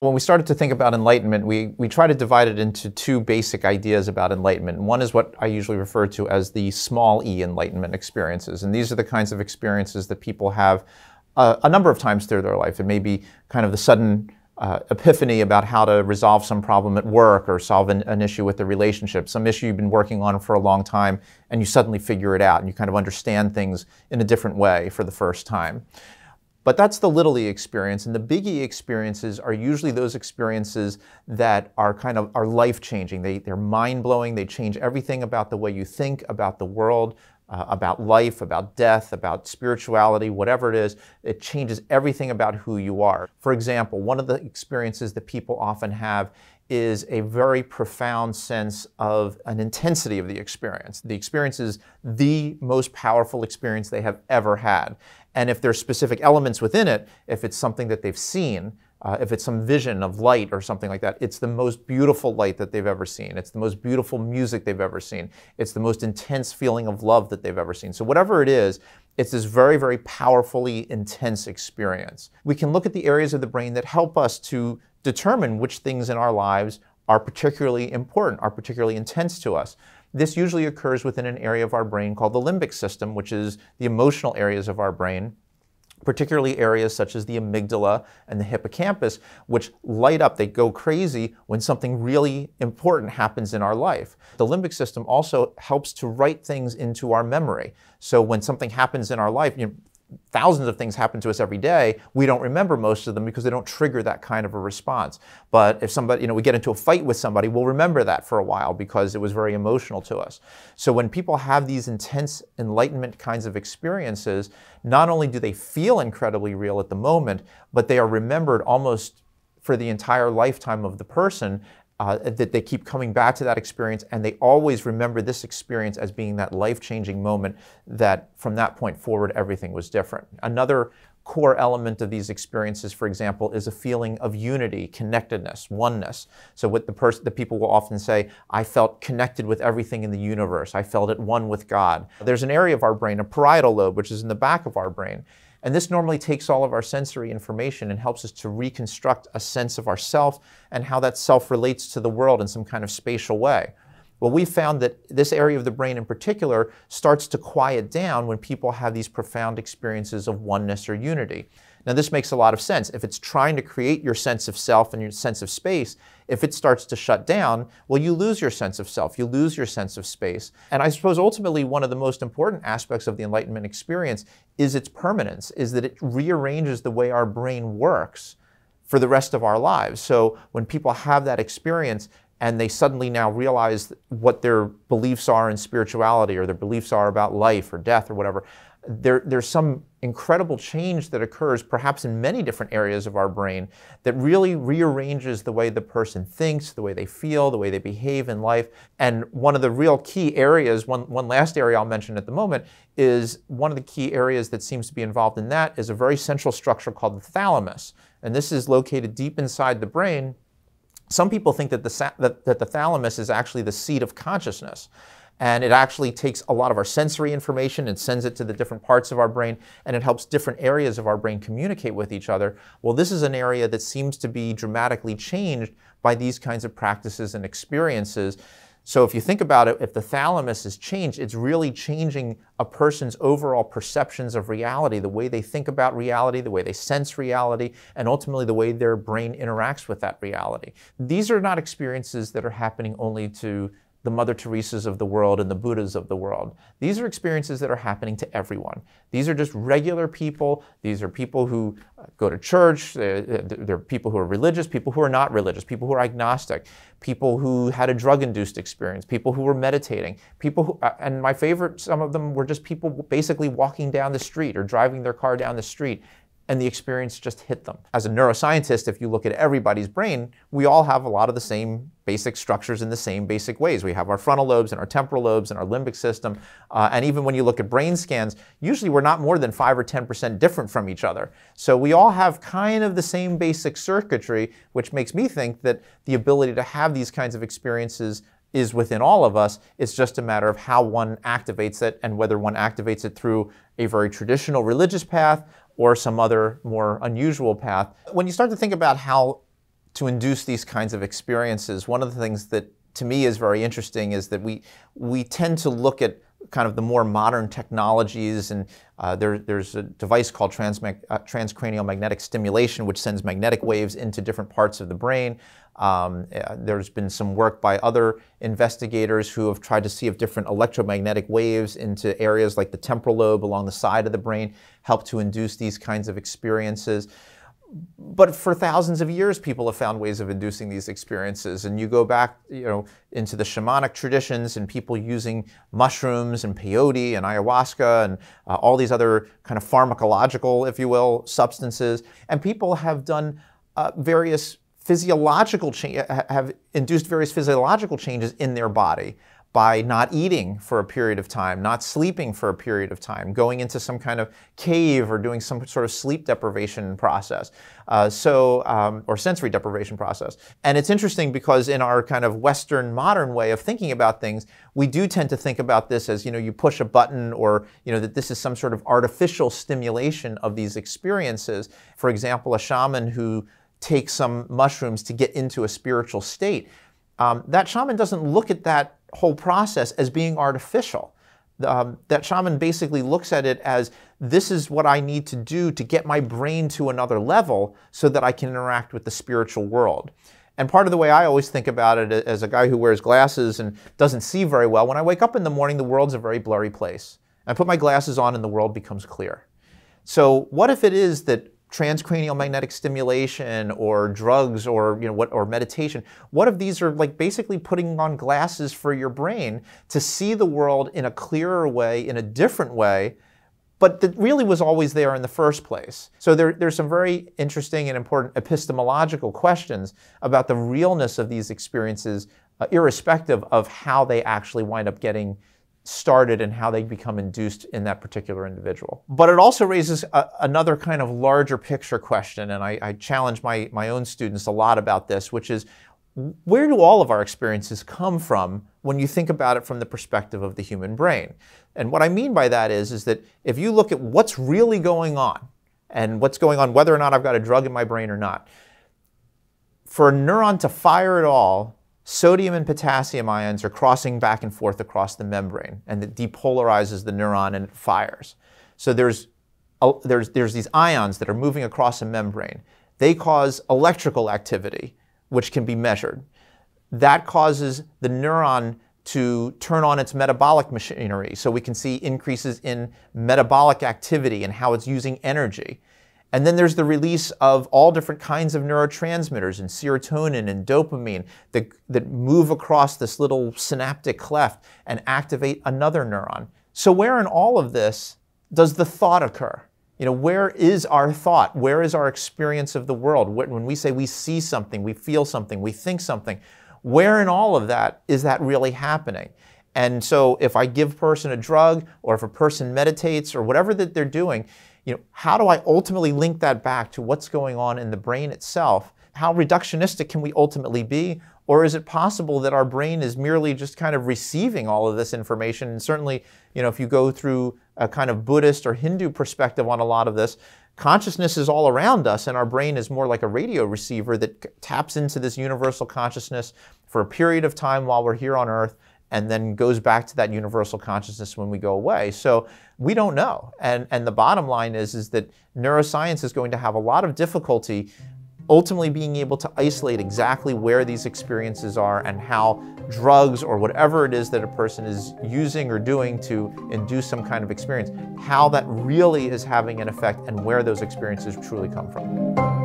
When we started to think about enlightenment, we try to divide it into two basic ideas about enlightenment. One is what I usually refer to as the small e enlightenment experiences. And these are the kinds of experiences that people have a number of times through their life. It may be kind of the sudden epiphany about how to resolve some problem at work or solve an issue with the relationship, some issue you've been working on for a long time, and you suddenly figure it out and you kind of understand things in a different way for the first time. But that's the little e experience, and the big e experiences are usually those experiences that are kind of life-changing. They're mind-blowing. They change everything about the way you think, about the world, about life, about death, about spirituality, whatever it is. It changes everything about who you are. For example, one of the experiences that people often have is a very profound sense of an intensity of the experience. The experience is the most powerful experience they have ever had. And if there's specific elements within it, if it's something that they've seen, if it's some vision of light or something like that, it's the most beautiful light that they've ever seen. It's the most beautiful music they've ever seen. It's the most intense feeling of love that they've ever seen. So whatever it is, it's this very, very powerfully intense experience. We can look at the areas of the brain that help us to determine which things in our lives are particularly important, are particularly intense to us. This usually occurs within an area of our brain called the limbic system, which is the emotional areas of our brain, particularly areas such as the amygdala and the hippocampus, which light up, they go crazy when something really important happens in our life. The limbic system also helps to write things into our memory. So when something happens in our life, thousands of things happen to us every day. We don't remember most of them because they don't trigger that kind of a response. But if somebody, we get into a fight with somebody, we'll remember that for a while because it was very emotional to us. So when people have these intense enlightenment kinds of experiences, not only do they feel incredibly real at the moment, but they are remembered almost for the entire lifetime of the person. That they keep coming back to that experience, and they always remember this experience as being that life-changing moment that from that point forward, everything was different. Another core element of these experiences, for example, is a feeling of unity, connectedness, oneness. So what the people will often say, I felt connected with everything in the universe. I felt at one with God. There's an area of our brain, a parietal lobe, which is in the back of our brain. And this normally takes all of our sensory information and helps us to reconstruct a sense of ourself and how that self relates to the world in some kind of spatial way. Well, we found that this area of the brain in particular starts to quiet down when people have these profound experiences of oneness or unity. Now, this makes a lot of sense. If it's trying to create your sense of self and your sense of space, if it starts to shut down, well, you lose your sense of self, you lose your sense of space. And I suppose ultimately one of the most important aspects of the enlightenment experience is its permanence, is that it rearranges the way our brain works for the rest of our lives. So when people have that experience, and they suddenly now realize what their beliefs are in spirituality or their beliefs are about life or death or whatever, there's some incredible change that occurs perhaps in many different areas of our brain that really rearranges the way the person thinks, the way they feel, the way they behave in life. And one of the real key areas, one last area I'll mention at the moment, is one of the key areas that seems to be involved in that is a very central structure called the thalamus. And this is located deep inside the brain. Some people think that the thalamus is actually the seat of consciousness, and it actually takes a lot of our sensory information and sends it to the different parts of our brain, and it helps different areas of our brain communicate with each other. Well, this is an area that seems to be dramatically changed by these kinds of practices and experiences. So if you think about it, if the thalamus is changed, it's really changing a person's overall perceptions of reality, the way they think about reality, the way they sense reality, and ultimately the way their brain interacts with that reality. These are not experiences that are happening only to the Mother Teresas of the world and the Buddhas of the world. These are experiences that are happening to everyone. These are just regular people. These are people who go to church. They're people who are religious, people who are not religious, people who are agnostic, people who had a drug-induced experience, people who were meditating, people who, and my favorite, some of them were just people basically walking down the street or driving their car down the street, and the experience just hit them. As a neuroscientist, if you look at everybody's brain, we all have a lot of the same basic structures in the same basic ways. We have our frontal lobes and our temporal lobes and our limbic system. And even when you look at brain scans, usually we're not more than 5 or 10% different from each other. So we all have kind of the same basic circuitry, which makes me think that the ability to have these kinds of experiences is within all of us. It's just a matter of how one activates it and whether one activates it through a very traditional religious path or some other more unusual path. When you start to think about how to induce these kinds of experiences. One of the things that to me is very interesting is that we tend to look at kind of the more modern technologies, and there's a device called transcranial magnetic stimulation, which sends magnetic waves into different parts of the brain. There's been some work by other investigators who have tried to see if different electromagnetic waves into areas like the temporal lobe along the side of the brain help to induce these kinds of experiences. But for thousands of years, people have found ways of inducing these experiences. And you go back, into the shamanic traditions and people using mushrooms and peyote and ayahuasca and all these other kind of pharmacological, if you will, substances. And people have done have induced various physiological changes in their body by not eating for a period of time, not sleeping for a period of time, going into some kind of cave or doing some sort of sleep deprivation process, or sensory deprivation process. And it's interesting because in our kind of Western modern way of thinking about things, we do tend to think about this as, you push a button or, that this is some sort of artificial stimulation of these experiences. For example, a shaman who takes some mushrooms to get into a spiritual state, that shaman doesn't look at that whole process as being artificial. That shaman basically looks at it as, this is what I need to do to get my brain to another level so that I can interact with the spiritual world. And part of the way I always think about it as a guy who wears glasses and doesn't see very well, when I wake up in the morning, the world's a very blurry place. I put my glasses on and the world becomes clear. So what if it is that transcranial magnetic stimulation or drugs or or meditation, what if these are like basically putting on glasses for your brain to see the world in a clearer way, in a different way, but that really was always there in the first place? So there's some very interesting and important epistemological questions about the realness of these experiences, irrespective of how they actually wind up getting started and how they become induced in that particular individual. But it also raises another kind of larger picture question, and I challenge my own students a lot about this, which is, where do all of our experiences come from when you think about it from the perspective of the human brain? And what I mean by that is that if you look at what's really going on, and what's going on whether or not I've got a drug in my brain or not, for a neuron to fire at all, sodium and potassium ions are crossing back and forth across the membrane, and it depolarizes the neuron and it fires. So there's these ions that are moving across a membrane. They cause electrical activity, which can be measured. That causes the neuron to turn on its metabolic machinery, so we can see increases in metabolic activity and how it's using energy. And then there's the release of all different kinds of neurotransmitters and serotonin and dopamine that move across this little synaptic cleft and activate another neuron. So where in all of this does the thought occur? Where is our thought? Where is our experience of the world? When we say we see something, we feel something, we think something, where in all of that is that really happening? And so if I give a person a drug, or if a person meditates, or whatever that they're doing, how do I ultimately link that back to what's going on in the brain itself? How reductionistic can we ultimately be? Or is it possible that our brain is merely just kind of receiving all of this information? And certainly, if you go through a kind of Buddhist or Hindu perspective on a lot of this, consciousness is all around us, and our brain is more like a radio receiver that taps into this universal consciousness for a period of time while we're here on Earth, and then goes back to that universal consciousness when we go away. So we don't know. And the bottom line is that neuroscience is going to have a lot of difficulty ultimately being able to isolate exactly where these experiences are and how drugs or whatever it is that a person is using or doing to induce some kind of experience, how that really is having an effect and where those experiences truly come from.